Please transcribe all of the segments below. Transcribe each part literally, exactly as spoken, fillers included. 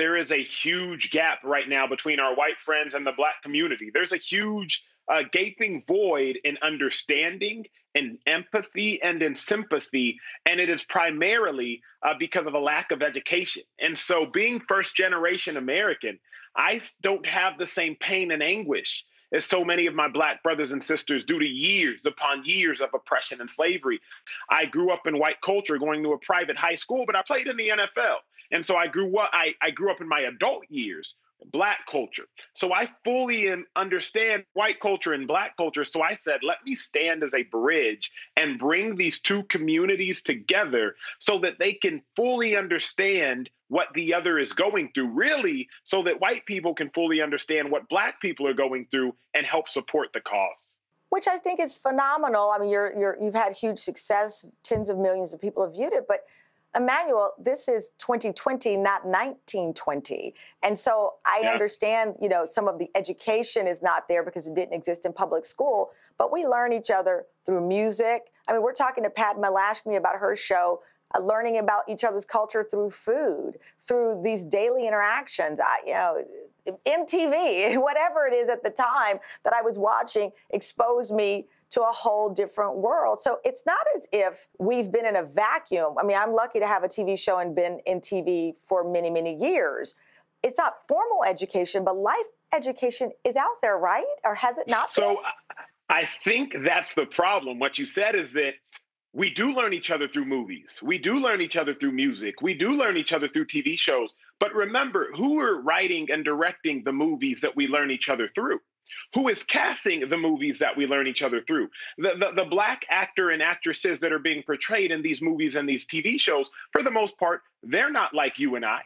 there is a huge gap right now between our white friends and the black community. There's a huge uh, gaping void in understanding, in empathy, and in sympathy. And it is primarily uh, because of a lack of education. And so being first-generation American, I don't have the same pain and anguish as so many of my black brothers and sisters due to years upon years of oppression and slavery. I grew up in white culture going to a private high school, but I played in the N F L. And so I grew up, I, I grew up in my adult years, black culture. So I fully understand white culture and black culture. So I said, let me stand as a bridge and bring these two communities together so that they can fully understand what the other is going through, really, so that white people can fully understand what black people are going through and help support the cause. Which I think is phenomenal. I mean, you're, you're, you've had huge success. Tens of millions of people have viewed it. But Emmanuel, this is twenty twenty, not nineteen twenty. And so I yeah. understand, you know, some of the education is not there because it didn't exist in public school, but we learn each other through music. I mean, we're talking to Padma Lakshmi about her show, uh, learning about each other's culture through food, through these daily interactions. I, you know, M T V, whatever it is at the time that I was watching, exposed me to a whole different world. So it's not as if we've been in a vacuum. I mean, I'm lucky to have a T V show and been in T V for many, many years. It's not formal education, but life education is out there, right? Or has it not been? So I think that's the problem. What you said is that we do learn each other through movies. We do learn each other through music. We do learn each other through T V shows. But remember, who are writing and directing the movies that we learn each other through? Who is casting the movies that we learn each other through? The, the, the black actor and actresses that are being portrayed in these movies and these T V shows, for the most part, they're not like you and I.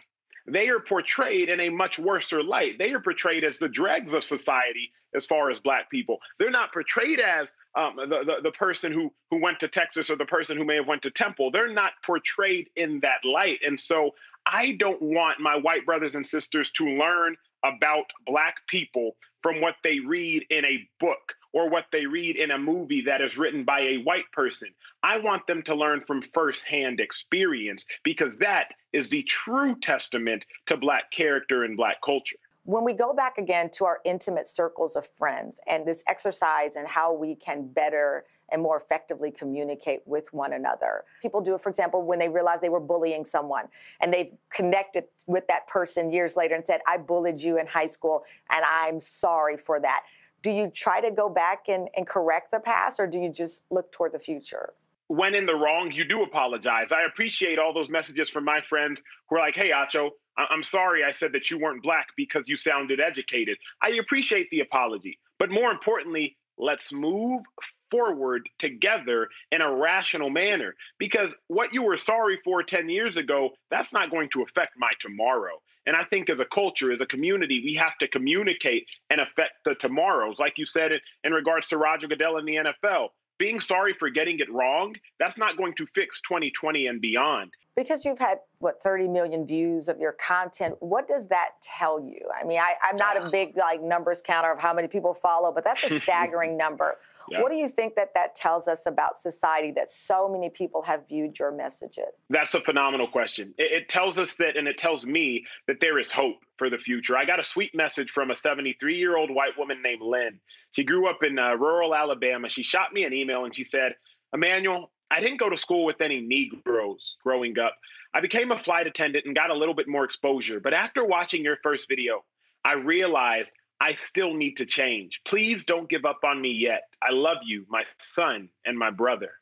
They are portrayed in a much worser light. They are portrayed as the dregs of society as far as black people. They're not portrayed as um, the, the, the person who, who went to Texas or the person who may have went to Temple. They're not portrayed in that light. And so I don't want my white brothers and sisters to learn about black people from what they read in a book or what they read in a movie that is written by a white person. I want them to learn from firsthand experience because that is the true testament to black character and black culture. When we go back again to our intimate circles of friends and this exercise and how we can better and more effectively communicate with one another. People do it, for example, when they realize they were bullying someone and they've connected with that person years later and said, I bullied you in high school and I'm sorry for that. Do you try to go back and, and correct the past or do you just look toward the future? When in the wrong, you do apologize. I appreciate all those messages from my friends who are like, hey, Acho, I'm sorry I said that you weren't black because you sounded educated. I appreciate the apology. But more importantly, let's move forward together in a rational manner. Because what you were sorry for ten years ago, that's not going to affect my tomorrow. And I think as a culture, as a community, we have to communicate and affect the tomorrows. Like you said in regards to Roger Goodell and the N F L, being sorry for getting it wrong, that's not going to fix twenty twenty and beyond. Because you've had, what, thirty million views of your content, what does that tell you? I mean, I, I'm not a big, like, numbers counter of how many people follow, but that's a staggering number. Yeah. What do you think that that tells us about society that so many people have viewed your messages? That's a phenomenal question. It, it tells us that, and it tells me that there is hope for the future. I got a sweet message from a seventy-three-year-old white woman named Lynn. She grew up in uh, rural Alabama. She shot me an email and she said, Emmanuel, I didn't go to school with any Negroes growing up. I became a flight attendant and got a little bit more exposure. But after watching your first video, I realized I still need to change. Please don't give up on me yet. I love you, my son and my brother.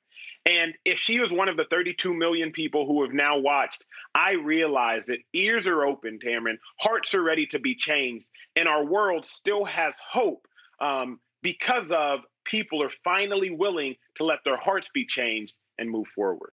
And if she was one of the thirty-two million people who have now watched, I realize that ears are open, Tamron, hearts are ready to be changed, and our world still has hope um, because of people are finally willing to let their hearts be changed and move forward.